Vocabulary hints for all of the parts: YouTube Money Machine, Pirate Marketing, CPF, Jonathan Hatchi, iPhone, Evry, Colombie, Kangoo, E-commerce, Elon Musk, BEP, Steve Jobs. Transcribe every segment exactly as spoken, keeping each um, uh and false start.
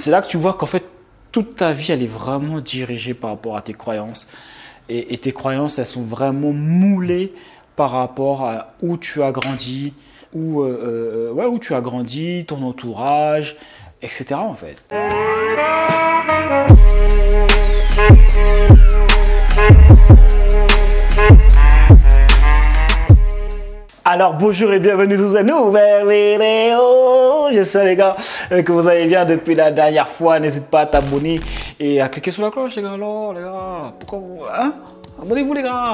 c'est là que tu vois qu'en fait, toute ta vie, elle est vraiment dirigée par rapport à tes croyances. Et, et tes croyances, elles sont vraiment moulées par rapport à où tu as grandi, où, euh, ouais, où tu as grandi, ton entourage, et cetera en fait. Alors bonjour et bienvenue tous à nous, je suis les gars, que vous allez bien depuis la dernière fois, n'hésite pas à t'abonner et à cliquer sur la cloche les gars, alors les gars, pourquoi vous, hein? Abonnez-vous les gars.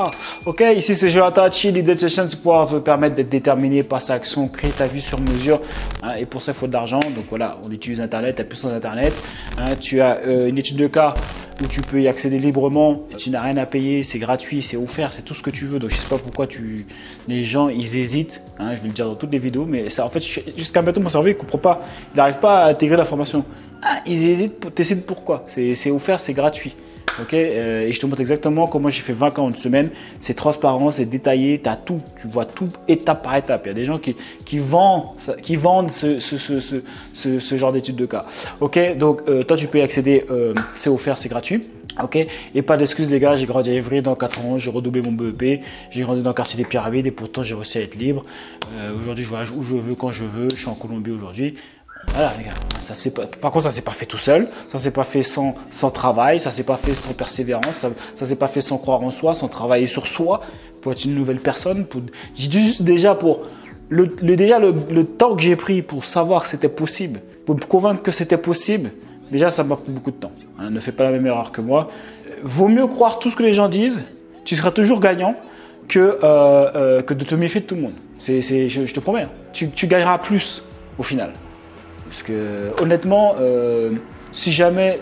Ok, ici c'est Jonathan Hatchi, l'idée de cette chaîne c'est pouvoir te permettre d'être déterminé, passer à l'action, créer ta vie sur mesure. Hein, et pour ça il faut de l'argent, donc voilà, on utilise Internet, la puissance d'Internet. Hein, tu as euh, une étude de cas où tu peux y accéder librement, tu n'as rien à payer, c'est gratuit, c'est offert, c'est tout ce que tu veux. Donc je sais pas pourquoi tu... les gens ils hésitent, hein, je vais le dire dans toutes les vidéos, mais ça en fait jusqu'à maintenant mon cerveau il comprend pas, il n'arrive pas à intégrer l'information. Ah, ils hésitent, tu hésites pourquoi? C'est offert, c'est gratuit. Ok, euh, et je te montre exactement comment j'ai fait vingt en une semaine. C'est transparent, c'est détaillé, tu as tout, tu vois tout étape par étape. Il y a des gens qui, qui vendent, qui vendent ce, ce, ce, ce, ce, ce genre d'études de cas. Ok, donc euh, toi tu peux y accéder, euh, c'est offert, c'est gratuit. Ok, et pas d'excuses les gars, j'ai grandi à Evry dans quatre ans, j'ai redoublé mon B E P, j'ai grandi dans le quartier des Pyramides et pourtant j'ai réussi à être libre. Euh, aujourd'hui je voyage où je veux, quand je veux, je suis en Colombie aujourd'hui. Voilà les gars, ça, c'est pas... par contre ça s'est pas fait tout seul, ça s'est pas fait sans, sans travail, ça s'est pas fait sans persévérance, ça, ça s'est pas fait sans croire en soi, sans travailler sur soi pour être une nouvelle personne. Pour... J'ai dit juste déjà pour le, le, déjà le, le temps que j'ai pris pour savoir que c'était possible, pour me convaincre que c'était possible, déjà ça m'a pris beaucoup de temps. Hein, ne fais pas la même erreur que moi. Vaut mieux croire tout ce que les gens disent, tu seras toujours gagnant. Que, euh, euh, que de te méfier de tout le monde. C'est, c'est, je, je te promets, tu, tu gagneras plus au final. Parce que honnêtement, euh, si jamais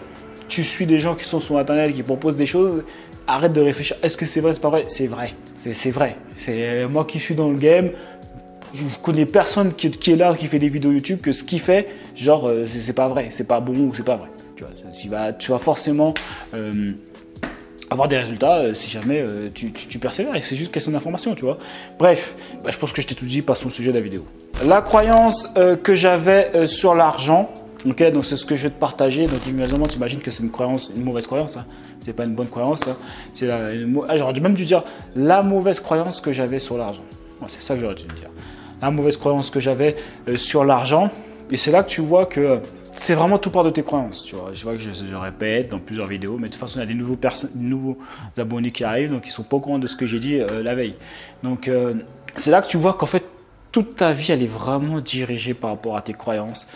tu suis des gens qui sont sur Internet qui proposent des choses, arrête de réfléchir. Est-ce que c'est vrai, c'est pas vrai? C'est vrai, c'est vrai. C'est moi qui suis dans le game. Je connais personne qui, qui est là, qui fait des vidéos YouTube, que ce qu'il fait, genre, euh, c'est pas vrai, c'est pas bon ou c'est pas vrai. Tu vois, tu vas, tu vas forcément euh, avoir des résultats euh, si jamais euh, tu, tu, tu persévères. C'est juste question d'information, tu vois. Bref, bah, je pense que je t'ai tout dit, passons au sujet de la vidéo. La croyance euh, que j'avais euh, sur l'argent, ok, donc c'est ce que je vais te partager. Donc évidemment, tu imagines que c'est une croyance, une mauvaise croyance, hein. C'est pas une bonne croyance. Hein. C'est la, une, ah, j'aurais même dû dire la mauvaise croyance que j'avais sur l'argent. Bon, c'est ça que j'aurais dû dire. La mauvaise croyance que j'avais euh, sur l'argent. Et c'est là que tu vois que euh, c'est vraiment tout part de tes croyances. Tu vois, je vois que je, je répète dans plusieurs vidéos, mais de toute façon, il y a des nouveaux, nouveaux abonnés qui arrivent, donc ils sont pas au courant de ce que j'ai dit euh, la veille. Donc euh, c'est là que tu vois qu'en fait, toute ta vie, elle est vraiment dirigée par rapport à tes croyances.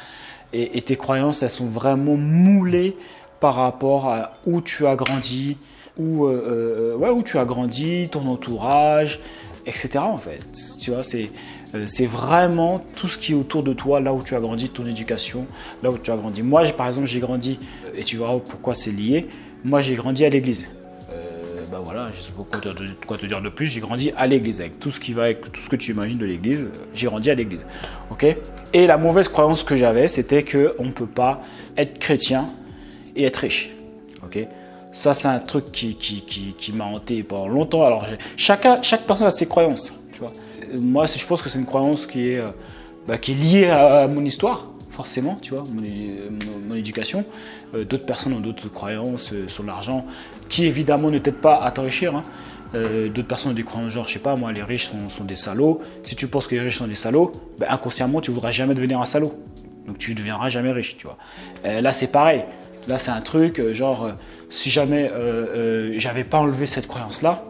Et, et tes croyances, elles sont vraiment moulées par rapport à où tu as grandi, où, euh, ouais, où tu as grandi, ton entourage, et cetera. En fait, tu vois, c'est euh, vraiment tout ce qui est autour de toi, là où tu as grandi, ton éducation, là où tu as grandi. Moi, par exemple, j'ai grandi, et tu verras pourquoi c'est lié, moi, j'ai grandi à l'église. Ben voilà, je sais pas quoi te, quoi te dire de plus, j'ai grandi à l'église, avec tout ce qui va, avec tout ce que tu imagines de l'église, j'ai grandi à l'église, ok? Et la mauvaise croyance que j'avais, c'était qu'on ne peut pas être chrétien et être riche, ok? Ça, c'est un truc qui, qui, qui, qui m'a hanté pendant longtemps. Alors, chacun, chaque personne a ses croyances, tu vois? Moi, je pense que c'est une croyance qui est, bah, qui est liée à, à mon histoire. Forcément, tu vois, mon, mon, mon éducation. Euh, d'autres personnes ont d'autres croyances euh, sur l'argent, qui évidemment ne t'aident pas à t'enrichir. Hein. Euh, d'autres personnes ont des croyances genre, je sais pas, moi, les riches sont, sont des salauds. Si tu penses que les riches sont des salauds, ben, inconsciemment, tu ne voudras jamais devenir un salaud. Donc, tu ne deviendras jamais riche, tu vois. Euh, là, c'est pareil. Là, c'est un truc, euh, genre, euh, si jamais euh, euh, j'avais pas enlevé cette croyance-là,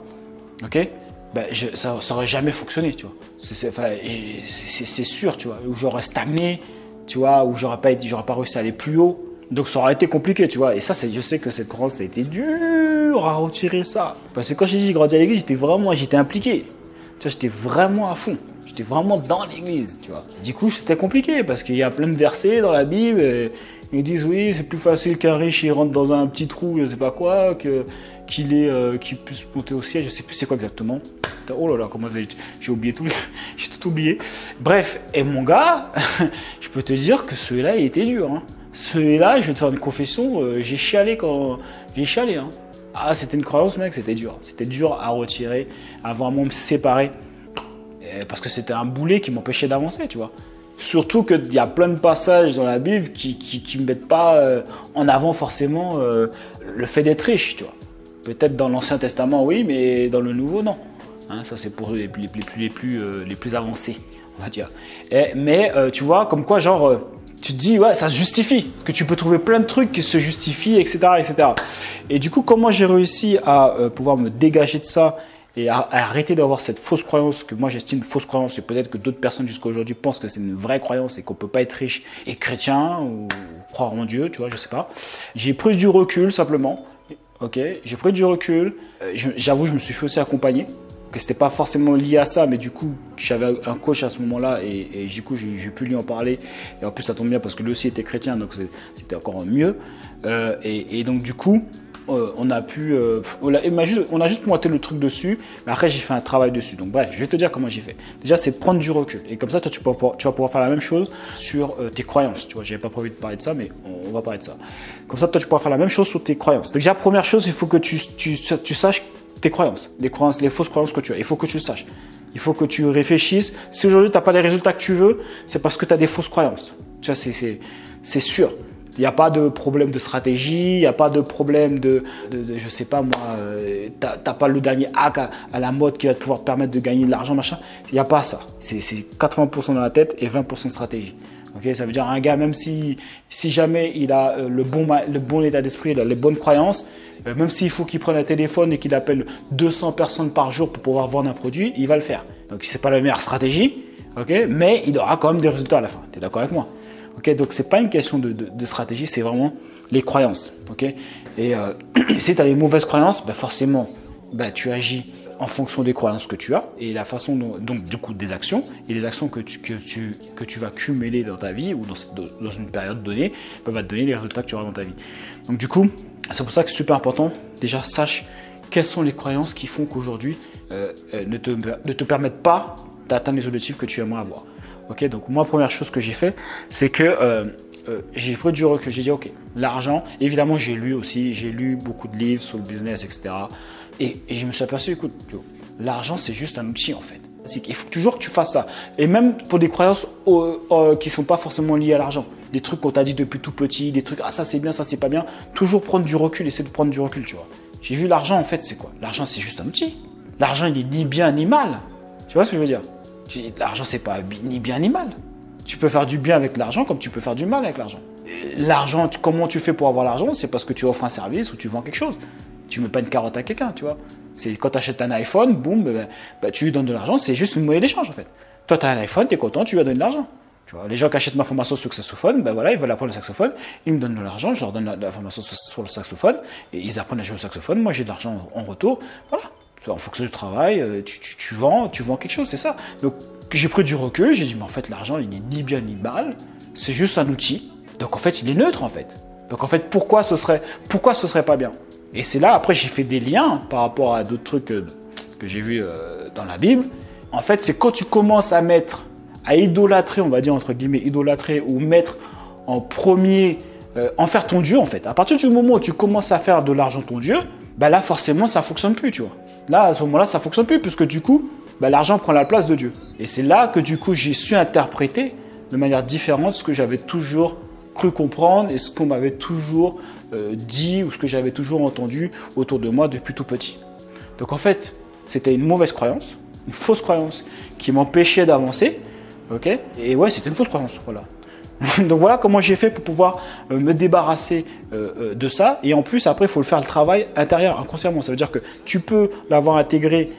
ok ? Ben, je, ça n'aurait jamais fonctionné, tu vois. C'est sûr, tu vois, où j'aurais stagné. Tu vois, où j'aurais pas, j'aurais pas réussi à aller plus haut. Donc ça aurait été compliqué, tu vois. Et ça, je sais que cette croyance, ça a été dur à retirer ça. Parce que quand je dis j'ai grandi à l'église, j'étais vraiment, j'étais impliqué. Tu vois, j'étais vraiment à fond. J'étais vraiment dans l'église, tu vois. Du coup, c'était compliqué parce qu'il y a plein de versets dans la Bible. Et ils disent oui, c'est plus facile qu'un riche, il rentre dans un petit trou, je sais pas quoi, que qu'il est, euh, qu'il puisse monter au ciel. Je sais plus c'est quoi exactement. Oh là là, comment j'ai oublié tout, j'ai tout oublié. Bref, et mon gars, je peux te dire que celui-là, il était dur. Hein. Celui-là, je vais te faire une confession, euh, j'ai chialé quand j'ai chialé. Hein. Ah, c'était une croyance, mec, c'était dur. C'était dur à retirer, à vraiment me séparer, euh, parce que c'était un boulet qui m'empêchait d'avancer, tu vois. Surtout qu'il y a plein de passages dans la Bible qui ne qui, qui mettent pas euh, en avant forcément euh, le fait d'être riche, tu vois. Peut-être dans l'Ancien Testament, oui, mais dans le Nouveau, non. Hein, ça, c'est pour les, les, les, plus, les, plus, euh, les plus avancés, on va dire. Et, mais euh, tu vois, comme quoi, genre, euh, tu te dis, ouais, ça se justifie. Parce que tu peux trouver plein de trucs qui se justifient, et cetera, et cetera. Et du coup, comment j'ai réussi à euh, pouvoir me dégager de ça et à, à arrêter d'avoir cette fausse croyance que moi j'estime fausse croyance, et peut-être que d'autres personnes jusqu'à aujourd'hui pensent que c'est une vraie croyance et qu'on peut pas être riche et chrétien ou croire en Dieu, tu vois, je sais pas. J'ai pris du recul simplement, ok. J'ai pris du recul. J'avoue, je me suis fait aussi accompagner, que c'était pas forcément lié à ça, mais du coup j'avais un coach à ce moment-là et, et du coup j'ai pu lui en parler. Et en plus ça tombe bien parce que lui aussi était chrétien, donc c'était encore mieux. Euh, et, et donc du coup. Euh, on a pu, euh, on, a, on, a juste, on a juste monté le truc dessus, mais après j'ai fait un travail dessus. Donc bref, je vais te dire comment j'ai fait. Déjà, c'est prendre du recul, et comme ça, toi, tu, peux, tu vas pouvoir faire la même chose sur euh, tes croyances. Tu vois, j'avais pas prévu de parler de ça, mais on, on va parler de ça. Comme ça, toi, tu pourras faire la même chose sur tes croyances. Déjà, première chose, il faut que tu, tu, tu saches tes croyances, les croyances, les fausses croyances que tu as. Il faut que tu le saches. Il faut que tu réfléchisses. Si aujourd'hui, tu n'as pas les résultats que tu veux, c'est parce que tu as des fausses croyances. Tu vois, c'est sûr. Il n'y a pas de problème de stratégie, il n'y a pas de problème de, de, de je sais pas moi, euh, tu n'as pas le dernier hack à, à la mode qui va te pouvoir permettre de gagner de l'argent, machin. Il n'y a pas ça. C'est quatre-vingts pour cent dans la tête et vingt pour cent de stratégie. Okay, ça veut dire un gars, même si, si jamais il a euh, le, bon, le bon état d'esprit, il a les bonnes croyances, euh, même s'il faut qu'il prenne un téléphone et qu'il appelle deux cents personnes par jour pour pouvoir vendre un produit, il va le faire. Donc, ce n'est pas la meilleure stratégie, okay, mais il aura quand même des résultats à la fin. Tu es d'accord avec moi? Okay, donc, ce n'est pas une question de, de, de stratégie, c'est vraiment les croyances. Okay, et euh, si tu as les mauvaises croyances, bah forcément, bah tu agis en fonction des croyances que tu as et la façon dont, donc du coup, des actions et les actions que tu, que tu, que tu vas cumuler dans ta vie ou dans, dans une période donnée bah, va te donner les résultats que tu auras dans ta vie. Donc, du coup, c'est pour ça que c'est super important. Déjà, sache quelles sont les croyances qui font qu'aujourd'hui euh, ne, te, ne te permettent pas d'atteindre les objectifs que tu aimerais avoir. Okay, donc moi, première chose que j'ai fait, c'est que euh, euh, j'ai pris du recul, j'ai dit ok, l'argent, évidemment j'ai lu aussi, j'ai lu beaucoup de livres sur le business, et cetera. Et, et je me suis aperçu, écoute, l'argent c'est juste un outil en fait. Il faut toujours que tu fasses ça. Et même pour des croyances au, au, qui ne sont pas forcément liées à l'argent. Des trucs qu'on t'a dit depuis tout petit, des trucs, ah ça c'est bien, ça c'est pas bien. Toujours prendre du recul, essayer de prendre du recul, tu vois. J'ai vu l'argent en fait, c'est quoi? L'argent c'est juste un outil. L'argent il n'est ni bien ni mal. Tu vois ce que je veux dire? L'argent, c'est pas ni bien ni mal. Tu peux faire du bien avec l'argent comme tu peux faire du mal avec l'argent. L'argent, comment tu fais pour avoir l'argent? C'est parce que tu offres un service ou tu vends quelque chose. Tu ne mets pas une carotte à quelqu'un, tu vois. C'est quand tu achètes un iPhone, boum, bah, bah, tu lui donnes de l'argent, c'est juste une monnaie d'échange en fait. Toi, tu as un iPhone, tu es content, tu lui as donné de l'argent. Tu vois, les gens qui achètent ma formation sur le saxophone, ben voilà, ils veulent apprendre le saxophone, ils me donnent de l'argent, je leur donne la, la formation sur, sur le saxophone, et ils apprennent à jouer au saxophone, moi j'ai de l'argent en retour, voilà. En fonction du travail, tu, tu, tu vends, tu vends quelque chose, c'est ça. Donc j'ai pris du recul, j'ai dit mais en fait l'argent il n'est ni bien ni mal, c'est juste un outil. Donc en fait il est neutre en fait. Donc en fait pourquoi ce serait, pourquoi ce serait pas bien? Et c'est là après j'ai fait des liens par rapport à d'autres trucs que, que j'ai vus euh, dans la Bible. En fait c'est quand tu commences à mettre, à idolâtrer, on va dire entre guillemets idolâtrer ou mettre en premier, euh, en faire ton Dieu en fait. À partir du moment où tu commences à faire de l'argent ton Dieu, bah là forcément ça fonctionne plus, tu vois. Là, à ce moment-là, ça ne fonctionne plus, puisque du coup, bah, l'argent prend la place de Dieu. Et c'est là que du coup, j'ai su interpréter de manière différente ce que j'avais toujours cru comprendre et ce qu'on m'avait toujours euh, dit ou ce que j'avais toujours entendu autour de moi depuis tout petit. Donc en fait, c'était une mauvaise croyance, une fausse croyance qui m'empêchait d'avancer. Okay, et ouais, c'était une fausse croyance, voilà. Donc voilà comment j'ai fait pour pouvoir me débarrasser de ça. Et en plus, après, il faut le faire le travail intérieur, inconsciemment. Ça veut dire que tu peux l'avoir intégré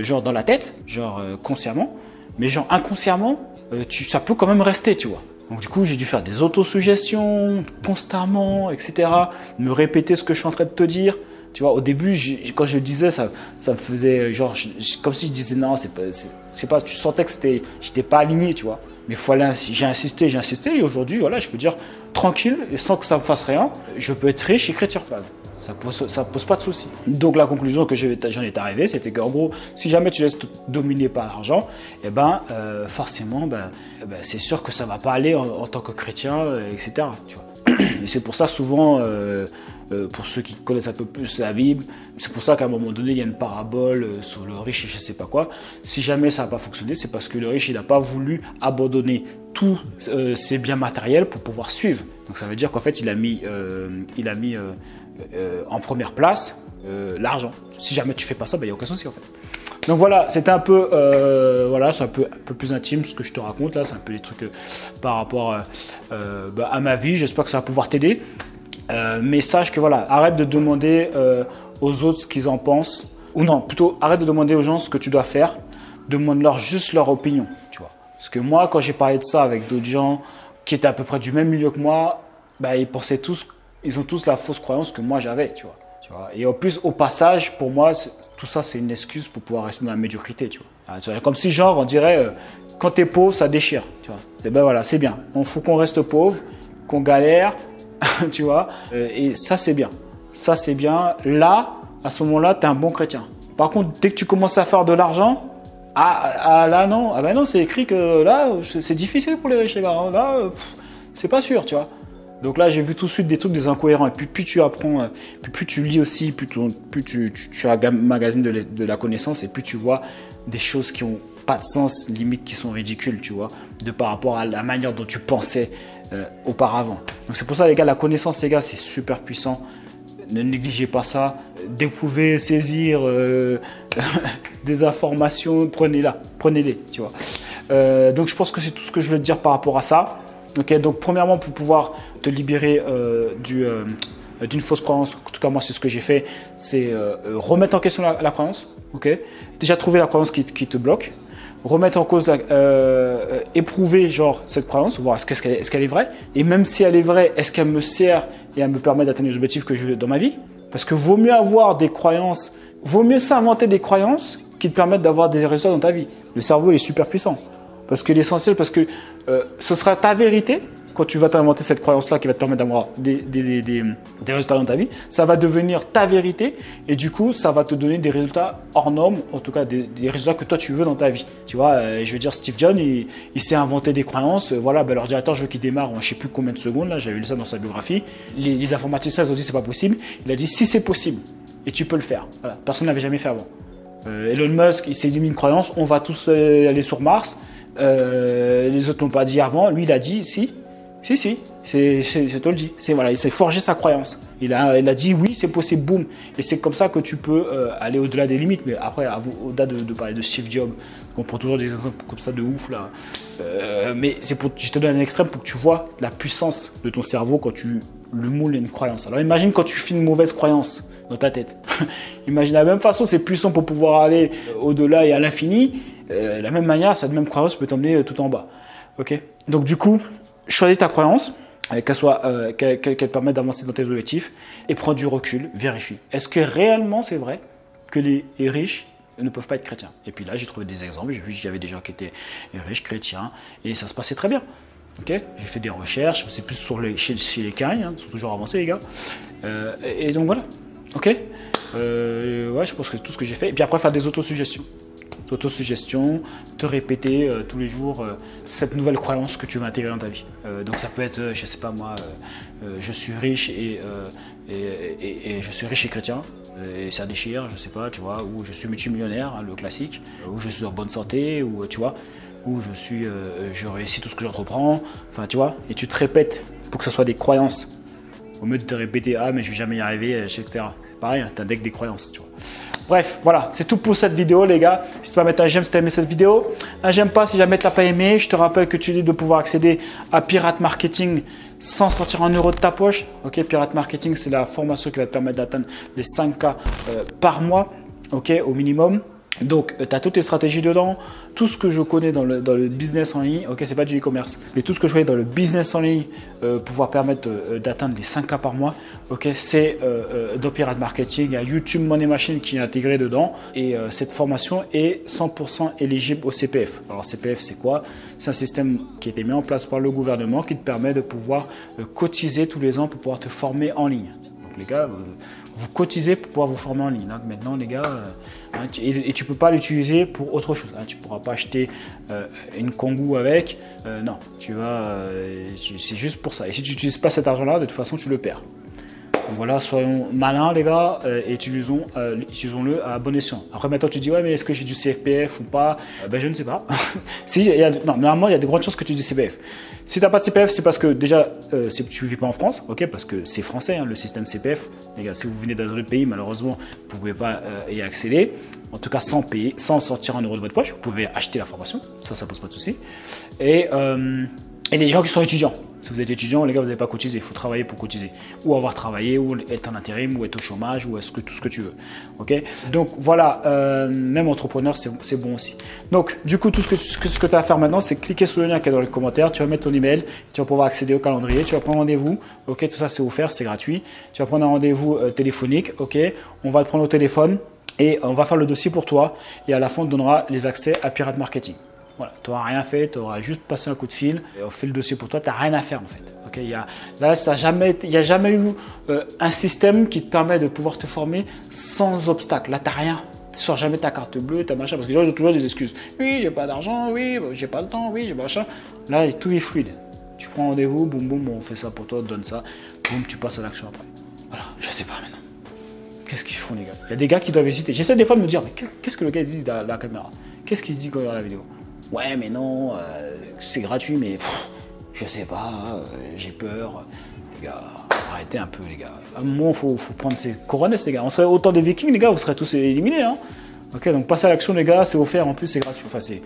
genre dans la tête, genre consciemment, mais genre inconsciemment, tu, ça peut quand même rester, tu vois. Donc du coup, j'ai dû faire des autosuggestions constamment, et cetera. Me répéter ce que je suis en train de te dire. Tu vois, au début, je, quand je le disais, ça, ça me faisait genre, je, je, comme si je disais non, c'est pas, c'est pas, tu sentais que c'était, j'étais pas aligné, tu vois. Mais voilà, j'ai insisté, j'ai insisté, et aujourd'hui, voilà, je peux dire tranquille, et sans que ça me fasse rien, je peux être riche et chrétien. Ça pose, ça pose pas de souci. Donc la conclusion que j'en étais arrivé, c'était qu'en gros, si jamais tu laisses te dominer par l'argent, eh ben, euh, forcément, ben, ben, c'est sûr que ça va pas aller en, en tant que chrétien, et cetera. Tu vois. Et c'est pour ça souvent, euh, euh, pour ceux qui connaissent un peu plus la Bible, c'est pour ça qu'à un moment donné, il y a une parabole euh, sur le riche et je ne sais pas quoi. Si jamais ça n'a pas fonctionné, c'est parce que le riche, il n'a pas voulu abandonner tous euh, ses biens matériels pour pouvoir suivre. Donc ça veut dire qu'en fait, il a mis, euh, il a mis euh, euh, en première place euh, l'argent. Si jamais tu ne fais pas ça, ben, il n'y a aucun souci en fait. Donc voilà, c'était un peu, euh, voilà, c'est un peu, un peu plus intime ce que je te raconte là, c'est un peu des trucs euh, par rapport euh, euh, bah, à ma vie. J'espère que ça va pouvoir t'aider, euh, mais sache que voilà, arrête de demander euh, aux autres ce qu'ils en pensent, ou non, plutôt arrête de demander aux gens ce que tu dois faire, demande-leur juste leur opinion, tu vois. Parce que moi, quand j'ai parlé de ça avec d'autres gens qui étaient à peu près du même milieu que moi, bah, ils pensaient tous, ils ont tous la fausse croyance que moi j'avais, tu vois. Et en plus, au passage, pour moi, tout ça, c'est une excuse pour pouvoir rester dans la médiocrité, tu vois. Comme si, genre, on dirait, euh, quand t'es pauvre, ça déchire, tu vois. Et ben voilà, c'est bien. Il faut qu'on reste pauvre, qu'on galère, tu vois. Euh, et ça, c'est bien. Ça, c'est bien. Là, à ce moment-là, t'es un bon chrétien. Par contre, dès que tu commences à faire de l'argent, ah, ah là, non. Ah ben non, c'est écrit que là, c'est difficile pour les riches, les gars. Là, c'est pas sûr, tu vois. Donc là, j'ai vu tout de suite des trucs, des incohérents. Et puis, plus tu apprends, plus, plus tu lis aussi, plus tu, plus tu, tu, tu magasines de, de la connaissance et plus tu vois des choses qui n'ont pas de sens, limite qui sont ridicules, tu vois, de par rapport à la manière dont tu pensais euh, auparavant. Donc c'est pour ça, les gars, la connaissance, les gars, c'est super puissant. Ne négligez pas ça. Dès que vous pouvez saisir euh, des informations, prenez-la, prenez-les, tu vois. Euh, donc je pense que c'est tout ce que je veux te dire par rapport à ça. Okay, donc premièrement, pour pouvoir te libérer euh, du, euh, d'une fausse croyance, en tout cas moi c'est ce que j'ai fait, c'est euh, remettre en question la, la croyance. Okay, déjà trouver la croyance qui, qui te bloque, remettre en cause, la, euh, éprouver genre cette croyance, voir est-ce qu'elle est, qu'elle est vraie, et même si elle est vraie, est-ce qu'elle me sert et elle me permet d'atteindre les objectifs que je veux dans ma vie? Parce que vaut mieux avoir des croyances, vaut mieux s'inventer des croyances qui te permettent d'avoir des résultats dans ta vie. Le cerveau il est super puissant. Parce que l'essentiel, parce que euh, ce sera ta vérité, quand tu vas t'inventer cette croyance-là qui va te permettre d'avoir des, des, des, des, des résultats dans ta vie, ça va devenir ta vérité et du coup, ça va te donner des résultats hors normes, en tout cas des, des résultats que toi tu veux dans ta vie. Tu vois, euh, je veux dire, Steve Jobs, il, il s'est inventé des croyances. Euh, voilà, ben, l'ordinateur, je veux qu'il démarre en je ne sais plus combien de secondes, là, j'avais lu ça dans sa biographie. Les, les informaticiens, ils ont dit c'est pas possible. Il a dit si c'est possible et tu peux le faire. Voilà, personne n'avait jamais fait avant. Euh, Elon Musk, il s'est dit une croyance, on va tous euh, aller sur Mars. Euh, les autres n'ont pas dit avant, lui il a dit si, si, si, c'est toi le dis. Voilà, il s'est forgé sa croyance. Il a, il a dit oui, c'est possible, boum. Et c'est comme ça que tu peux euh, aller au-delà des limites. Mais après, au-delà de, de parler de Steve Jobs, on prend toujours des exemples comme ça de ouf là. Euh, mais c'est pour, je te donne un extrême pour que tu vois la puissance de ton cerveau quand tu le moules à une croyance. Alors imagine quand tu fais une mauvaise croyance dans ta tête. Imagine de la même façon, c'est puissant pour pouvoir aller au-delà et à l'infini. Euh, la même manière, cette même croyance peut t'emmener euh, tout en bas. Okay, donc du coup, choisis ta croyance, euh, qu'elle soit, euh, qu'elle, qu'elle permette d'avancer dans tes objectifs et prends du recul, vérifie. Est-ce que réellement c'est vrai que les, les riches ne peuvent pas être chrétiens? Et puis là, j'ai trouvé des exemples, j'ai vu qu'il y avait des gens qui étaient riches, chrétiens et ça se passait très bien. Okay, j'ai fait des recherches, c'est plus sur les, chez, chez les cailles, hein, ils sont toujours avancés les gars. Euh, et, et donc voilà, ok, euh, ouais, je pense que c'est tout ce que j'ai fait. Et puis après, faire des autosuggestions. Autosuggestion, te répéter euh, tous les jours euh, cette nouvelle croyance que tu vas intégrer dans ta vie. Euh, donc ça peut être, euh, je sais pas moi, euh, euh, je suis riche et, euh, et, et, et je suis riche et chrétien et ça déchire, je sais pas, tu vois, ou je suis multimillionnaire, hein, le classique, ou je suis en bonne santé, ou tu vois, ou je suis, euh, je réussis tout ce que j'entreprends, enfin tu vois, et tu te répètes pour que ce soit des croyances. Au mieux de te répéter, ah mais je vais jamais y arriver, et cetera. Pareil, t'as un deck des croyances, tu vois. Bref, voilà, c'est tout pour cette vidéo, les gars. Si tu peux mettre un j'aime si tu as aimé cette vidéo, un j'aime pas si jamais tu n'as pas aimé. Je te rappelle que tu es libre de pouvoir accéder à Pirate Marketing sans sortir un euro de ta poche. Ok, Pirate Marketing, c'est la formation qui va te permettre d'atteindre les cinq K euh, par mois, ok, au minimum. Donc, tu as toutes tes stratégies dedans, tout ce que je connais dans le, dans le business en ligne, ok, c'est pas du e-commerce, mais tout ce que je connais dans le business en ligne euh, pouvoir permettre euh, d'atteindre les cinq K par mois, ok, c'est euh, euh, dans Pirate Marketing, il y a YouTube Money Machine qui est intégré dedans et euh, cette formation est cent pour cent éligible au C P F. Alors, C P F, c'est quoi? C'est un système qui a été mis en place par le gouvernement qui te permet de pouvoir euh, cotiser tous les ans pour pouvoir te former en ligne. les gars, vous cotisez pour pouvoir vous former en ligne. Hein. Maintenant, les gars, hein, tu, et, et tu peux pas l'utiliser pour autre chose. Hein. Tu pourras pas acheter euh, une Kangoo avec. Euh, non, tu vas, euh, c'est juste pour ça. Et si tu n'utilises pas cet argent-là, de toute façon, tu le perds. Donc voilà, soyons malins les gars euh, et utilisons, euh, utilisons-le à bon escient. Après maintenant tu dis ouais mais est-ce que j'ai du C P F ou pas euh, Ben je ne sais pas. Si, y a, non, normalement il y a de grandes chances que tu aies du C P F. Si tu n'as pas de C P F c'est parce que déjà euh, tu ne vis pas en France, ok, parce que c'est français hein, le système C P F. Les gars, si vous venez d'un autre pays malheureusement vous ne pouvez pas euh, y accéder. En tout cas sans payer, sans sortir un euro de votre poche, vous pouvez acheter la formation, ça ça pose pas de souci. Et, euh, et les gens qui sont étudiants. Si vous êtes étudiant, les gars, vous n'avez pas cotisé. Il faut travailler pour cotiser. Ou avoir travaillé, ou être en intérim, ou être au chômage, ou est-ce que tout ce que tu veux. Ok. Donc voilà, euh, même entrepreneur, c'est bon aussi. Donc du coup, tout ce que, ce que tu as à faire maintenant, c'est cliquer sur le lien qui est dans les commentaires. Tu vas mettre ton email, tu vas pouvoir accéder au calendrier, tu vas prendre rendez-vous. Ok, tout ça c'est offert, c'est gratuit. Tu vas prendre un rendez-vous euh, téléphonique. Ok, on va te prendre au téléphone et on va faire le dossier pour toi. Et à la fin, on te donnera les accès à Pirate Marketing. Voilà, tu n'auras rien fait, tu auras juste passé un coup de fil et on fait le dossier pour toi, tu n'as rien à faire en fait. Okay, y a, là, ça a jamais, il n'y a jamais eu euh, un système qui te permet de pouvoir te former sans obstacle. Là, tu n'as rien. Tu ne sors jamais ta carte bleue, ta machin, parce que les gens ont toujours des excuses. Oui, j'ai pas d'argent, oui, j'ai pas le temps, oui, j'ai machin. Là, tout est fluide. Tu prends rendez-vous, boum, boum, on fait ça pour toi, on te donne ça, boum, tu passes à l'action après. Voilà, je sais pas maintenant. Qu'est-ce qu'ils font les gars? Il y a des gars qui doivent hésiter. J'essaie des fois de me dire, mais qu'est-ce que le gars dit derrière la caméra? Qu'est-ce qu'il se dit quand il regarde la vidéo? Ouais mais non, euh, c'est gratuit mais pff, je sais pas, euh, j'ai peur. Les gars, arrêtez un peu les gars. À un moment, faut, faut prendre ses couronnes les gars. On serait autant des Vikings les gars, vous serez tous éliminés. Hein. Ok, donc passez à l'action les gars, c'est offert en plus, c'est gratuit. Enfin c'est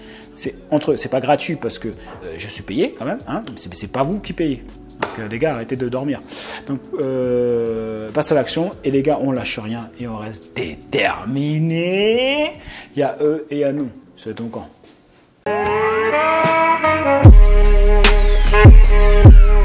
entre eux, c'est pas gratuit parce que euh, je suis payé quand même. Hein. C'est pas vous qui payez. Donc euh, les gars, arrêtez de dormir. Donc euh, passe à l'action et les gars, on lâche rien et on reste déterminés. Il y a eux et il y a nous. C'est ton camp. We'll be right back.